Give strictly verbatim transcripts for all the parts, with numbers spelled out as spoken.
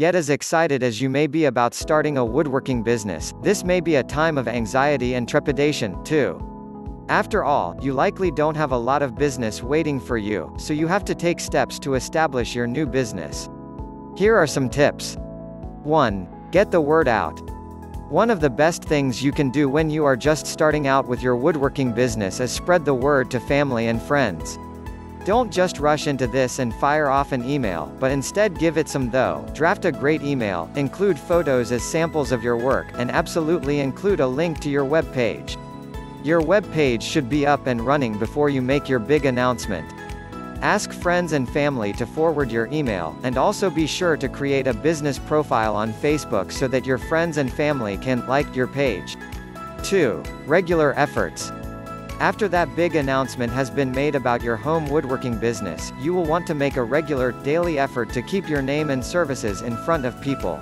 Yet as excited as you may be about starting a woodworking business, this may be a time of anxiety and trepidation, too. After all, you likely don't have a lot of business waiting for you, so you have to take steps to establish your new business. Here are some tips. one. Get the word out. One of the best things you can do when you are just starting out with your woodworking business is spread the word to family and friends. Don't just rush into this and fire off an email, but instead give it some thought. Draft a great email, include photos as samples of your work, and absolutely include a link to your web page. Your web page should be up and running before you make your big announcement. Ask friends and family to forward your email, and also be sure to create a business profile on Facebook so that your friends and family can like your page. two. Regular efforts. After that big announcement has been made about your home woodworking business, you will want to make a regular, daily effort to keep your name and services in front of people.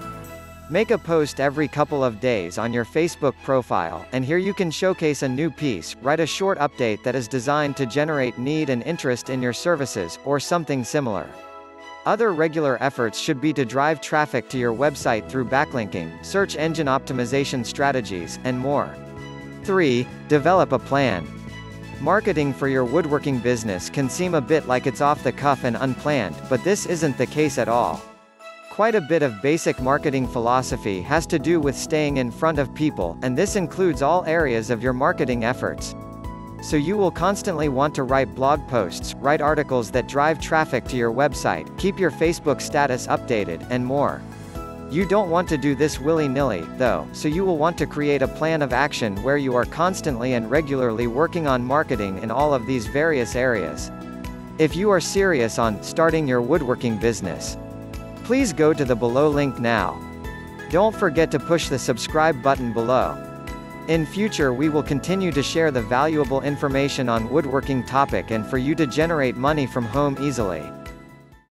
Make a post every couple of days on your Facebook profile, and here you can showcase a new piece, write a short update that is designed to generate need and interest in your services, or something similar. Other regular efforts should be to drive traffic to your website through backlinking, search engine optimization strategies, and more. three. Develop a plan. Marketing for your woodworking business can seem a bit like it's off the cuff and unplanned, but this isn't the case at all. Quite a bit of basic marketing philosophy has to do with staying in front of people, and this includes all areas of your marketing efforts. So you will constantly want to write blog posts, write articles that drive traffic to your website, keep your Facebook status updated, and more. You don't want to do this willy-nilly, though, so you will want to create a plan of action where you are constantly and regularly working on marketing in all of these various areas. If you are serious on starting your woodworking business, please go to the below link now. Don't forget to push the subscribe button below. In future we will continue to share the valuable information on woodworking topic and for you to generate money from home easily.